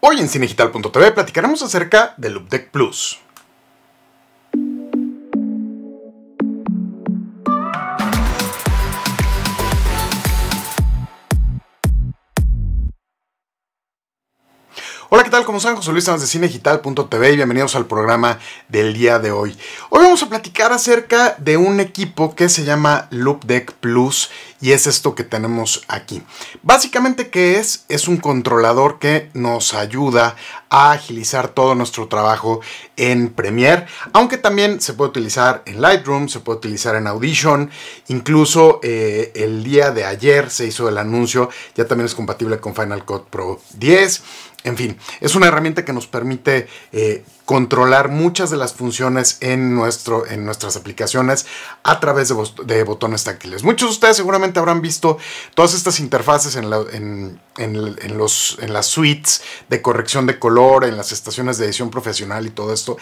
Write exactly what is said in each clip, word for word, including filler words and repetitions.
Hoy en CineDigital punto t v platicaremos acerca del Loupedeck Plus. Hola, ¿qué tal? ¿Cómo están? José Luis Tamés de CineDigital punto t v y bienvenidos al programa del día de hoy. Hoy vamos a platicar acerca de un equipo que se llama Loupedeck Plus y es esto que tenemos aquí. Básicamente, ¿qué es? Es un controlador que nos ayuda a agilizar todo nuestro trabajo en Premiere, aunque también se puede utilizar en Lightroom, se puede utilizar en Audition, incluso eh, el día de ayer se hizo el anuncio, ya también es compatible con Final Cut Pro diez. En fin, es una herramienta que nos permite eh, controlar muchas de las funciones en, nuestro, en nuestras aplicaciones a través de, bot de botones táctiles. Muchos de ustedes seguramente habrán visto todas estas interfaces en, la, en, en, en, los, en las suites de corrección de color, en las estaciones de edición profesional y todo esto.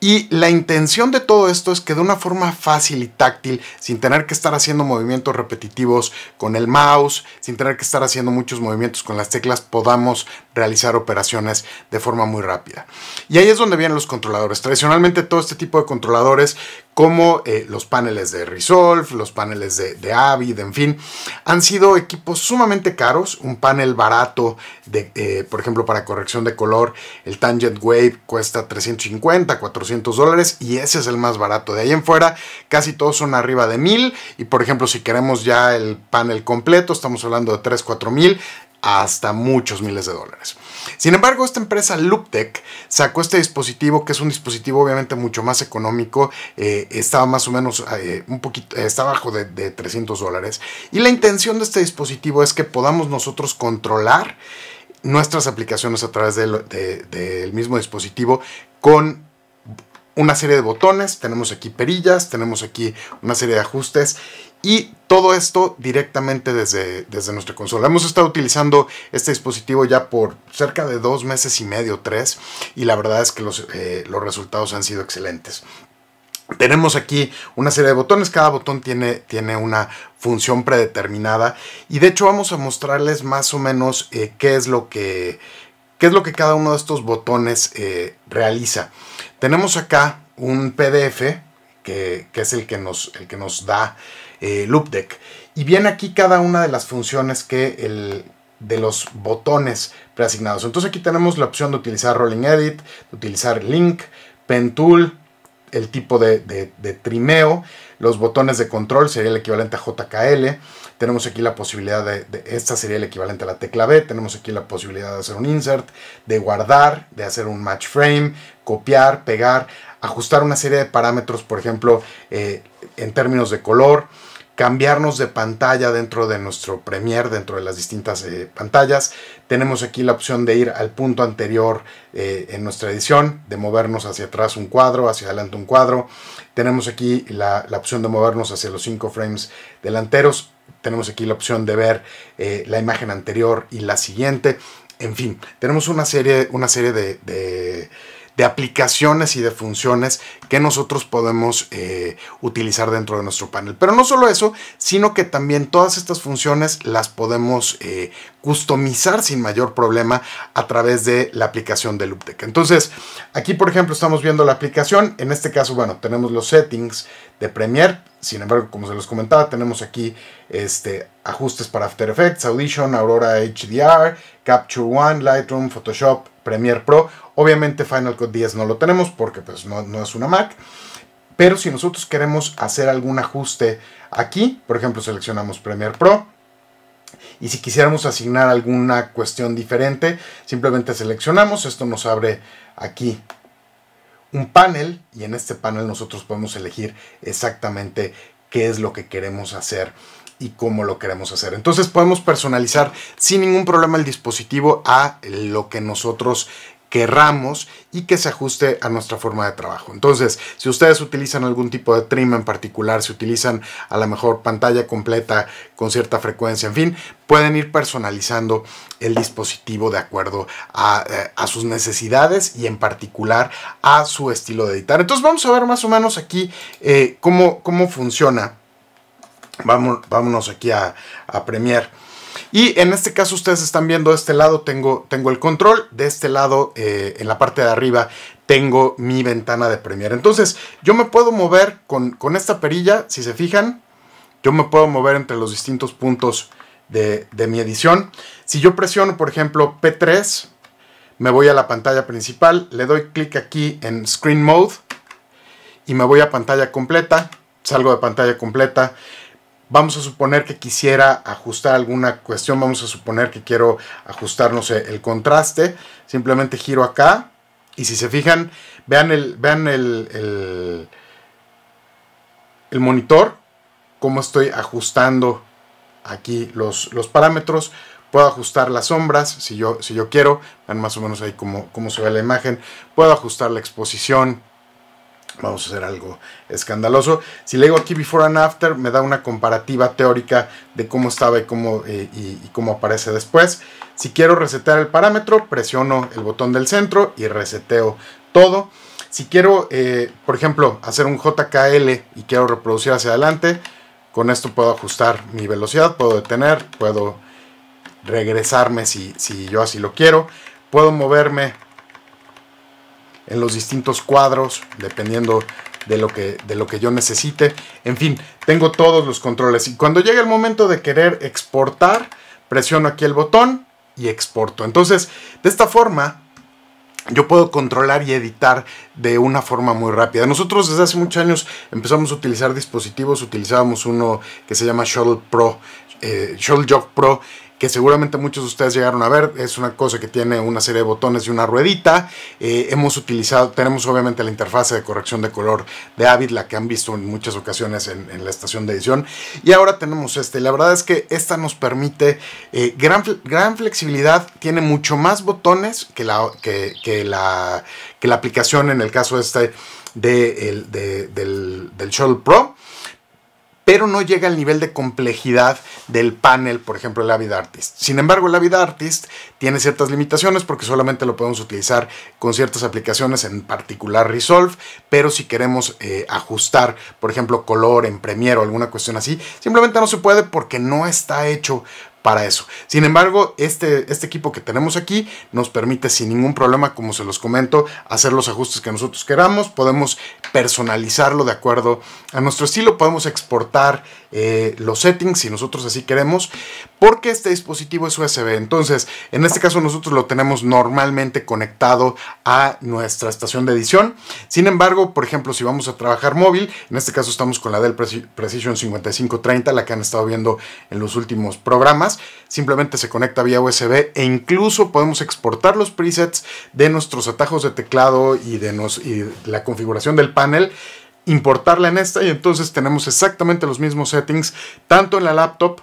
Y la intención de todo esto es que de una forma fácil y táctil, sin tener que estar haciendo movimientos repetitivos con el mouse, sin tener que estar haciendo muchos movimientos con las teclas, podamos realizar operaciones de forma muy rápida. Y ahí es donde vienen los controladores. Tradicionalmente todo este tipo de controladores, como eh, los paneles de Resolve, los paneles de, de Avid, en fin, han sido equipos sumamente caros. Un panel barato, de, eh, por ejemplo, para corrección de color, el Tangent Wave cuesta trescientos cincuenta, cuatrocientos dólares y ese es el más barato. De ahí en fuera, casi todos son arriba de mil y, por ejemplo, si queremos ya el panel completo, estamos hablando de tres, cuatro mil. Hasta muchos miles de dólares. Sin embargo, esta empresa Loupedeck sacó este dispositivo, que es un dispositivo obviamente mucho más económico, eh, estaba más o menos eh, un poquito, eh, está abajo de, de trescientos dólares, y la intención de este dispositivo es que podamos nosotros controlar nuestras aplicaciones a través del de, de, de mismo dispositivo con una serie de botones. Tenemos aquí perillas, tenemos aquí una serie de ajustes y todo esto directamente desde, desde nuestra consola. Hemos estado utilizando este dispositivo ya por cerca de dos meses y medio, tres, y la verdad es que los, eh, los resultados han sido excelentes. Tenemos aquí una serie de botones, cada botón tiene, tiene una función predeterminada y de hecho vamos a mostrarles más o menos eh, qué es lo que, qué es lo que cada uno de estos botones eh, realiza. Tenemos acá un P D F que, que es el que nos, el que nos da Eh, Loupedeck, y viene aquí cada una de las funciones que el, de los botones preasignados. Entonces aquí tenemos la opción de utilizar Rolling Edit, de utilizar Link, Pen Tool, el tipo de, de, de trimeo, los botones de control sería el equivalente a J K L, tenemos aquí la posibilidad de, de, esta sería el equivalente a la tecla B, tenemos aquí la posibilidad de hacer un insert, de guardar, de hacer un match frame, copiar, pegar, ajustar una serie de parámetros, por ejemplo, eh, en términos de color, cambiarnos de pantalla dentro de nuestro Premiere, dentro de las distintas eh, pantallas. Tenemos aquí la opción de ir al punto anterior eh, en nuestra edición, de movernos hacia atrás un cuadro, hacia adelante un cuadro. Tenemos aquí la, la opción de movernos hacia los cinco frames delanteros. Tenemos aquí la opción de ver eh, la imagen anterior y la siguiente. En fin, tenemos una serie, una serie de... de de aplicaciones y de funciones que nosotros podemos eh, utilizar dentro de nuestro panel. Pero no solo eso, sino que también todas estas funciones las podemos eh, customizar sin mayor problema a través de la aplicación de Loupedeck. Entonces, aquí por ejemplo estamos viendo la aplicación. En este caso, bueno, tenemos los settings de Premiere. Sin embargo, como se los comentaba, tenemos aquí este, ajustes para After Effects, Audition, Aurora H D R, Capture One, Lightroom, Photoshop, Premiere Pro. Obviamente Final Cut diez no lo tenemos porque pues, no, no es una Mac. Pero si nosotros queremos hacer algún ajuste aquí, por ejemplo seleccionamos Premiere Pro. Y si quisiéramos asignar alguna cuestión diferente, simplemente seleccionamos. Esto nos abre aquí un panel y en este panel nosotros podemos elegir exactamente qué es lo que queremos hacer y cómo lo queremos hacer. Entonces podemos personalizar sin ningún problema el dispositivo a lo que nosotros querramos y que se ajuste a nuestra forma de trabajo. Entonces, si ustedes utilizan algún tipo de trim en particular, si utilizan a la mejor pantalla completa con cierta frecuencia, en fin, pueden ir personalizando el dispositivo de acuerdo a, a sus necesidades y en particular a su estilo de editar. Entonces vamos a ver más o menos aquí eh, cómo, cómo funciona. Vámonos aquí a, a Premiere. Y en este caso ustedes están viendo, de este lado tengo, tengo el control, de este lado eh, en la parte de arriba tengo mi ventana de Premiere. Entonces yo me puedo mover con, con esta perilla, si se fijan, yo me puedo mover entre los distintos puntos de, de mi edición. Si yo presiono por ejemplo P tres, me voy a la pantalla principal, le doy clic aquí en Screen Mode y me voy a pantalla completa, salgo de pantalla completa. Vamos a suponer que quisiera ajustar alguna cuestión, vamos a suponer que quiero ajustar, no sé, el contraste. Simplemente giro acá y si se fijan, vean el, vean el, el, el monitor, cómo estoy ajustando aquí los, los parámetros. Puedo ajustar las sombras si yo, si yo quiero, vean más o menos ahí cómo, cómo se ve la imagen. Puedo ajustar la exposición. Vamos a hacer algo escandaloso. Si le digo aquí Before and After, me da una comparativa teórica de cómo estaba y cómo, eh, y, y cómo aparece después. Si quiero resetear el parámetro, presiono el botón del centro y reseteo todo. Si quiero, eh, por ejemplo, hacer un J K L y quiero reproducir hacia adelante, con esto puedo ajustar mi velocidad, puedo detener, puedo regresarme si, si yo así lo quiero. Puedo moverme en los distintos cuadros, dependiendo de lo que, de lo que yo necesite. En fin, tengo todos los controles. Y cuando llega el momento de querer exportar, presiono aquí el botón y exporto. Entonces, de esta forma, yo puedo controlar y editar de una forma muy rápida. Nosotros desde hace muchos años empezamos a utilizar dispositivos. Utilizábamos uno que se llama Shuttle Pro, eh, Shuttle Jog Pro, que seguramente muchos de ustedes llegaron a ver. Es una cosa que tiene una serie de botones y una ruedita. Eh, hemos utilizado, tenemos obviamente la interfase de corrección de color de Avid, la que han visto en muchas ocasiones en, en la estación de edición. Y ahora tenemos este. La verdad es que esta nos permite eh, gran, gran flexibilidad. Tiene mucho más botones que la, que, que la, que la aplicación, en el caso este de, el, de, del, del Shuttle Pro, pero no llega al nivel de complejidad del panel, por ejemplo, el Avid Artist. Sin embargo, el Avid Artist tiene ciertas limitaciones porque solamente lo podemos utilizar con ciertas aplicaciones, en particular Resolve, pero si queremos eh, ajustar, por ejemplo, color en Premiere o alguna cuestión así, simplemente no se puede porque no está hecho para eso. Sin embargo, este, este equipo que tenemos aquí nos permite sin ningún problema, como se los comento, hacer los ajustes que nosotros queramos. Podemos personalizarlo de acuerdo a nuestro estilo. Podemos exportar eh, los settings si nosotros así queremos, porque este dispositivo es U S B. Entonces, en este caso nosotros lo tenemos normalmente conectado a nuestra estación de edición. Sin embargo, por ejemplo, si vamos a trabajar móvil, en este caso estamos con la Dell Precision cincuenta y cinco treinta, la que han estado viendo en los últimos programas. Simplemente se conecta vía U S B e incluso podemos exportar los presets de nuestros atajos de teclado y de nos, y la configuración del panel, importarla en esta, y entonces tenemos exactamente los mismos settings tanto en la laptop,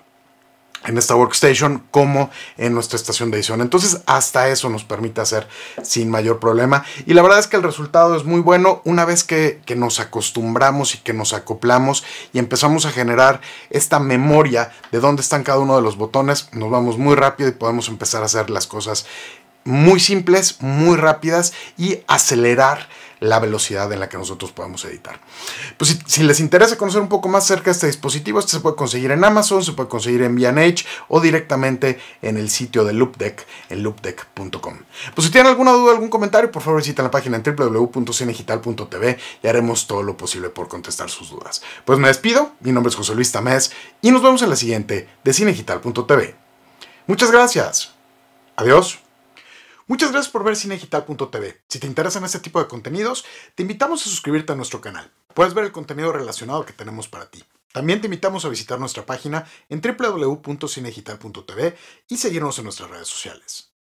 en esta workstation, como en nuestra estación de edición. Entonces hasta eso nos permite hacer sin mayor problema, y la verdad es que el resultado es muy bueno una vez que, que nos acostumbramos y que nos acoplamos y empezamos a generar esta memoria de dónde están cada uno de los botones. Nos vamos muy rápido y podemos empezar a hacer las cosas muy simples, muy rápidas, y acelerar la velocidad en la que nosotros podemos editar. Pues si, si les interesa conocer un poco más acerca de este dispositivo, este se puede conseguir en Amazon, se puede conseguir en B and H o directamente en el sitio de Loupedeck, en loupedeck punto com. Pues si tienen alguna duda, algún comentario, por favor visiten la página en w w w punto cine digital punto t v y haremos todo lo posible por contestar sus dudas. Pues me despido, mi nombre es José Luis Tamés y nos vemos en la siguiente de cine digital punto t v. Muchas gracias. Adiós. Muchas gracias por ver cine digital punto t v. Si te interesan este tipo de contenidos, te invitamos a suscribirte a nuestro canal. Puedes ver el contenido relacionado que tenemos para ti. También te invitamos a visitar nuestra página en w w w punto cine digital punto t v y seguirnos en nuestras redes sociales.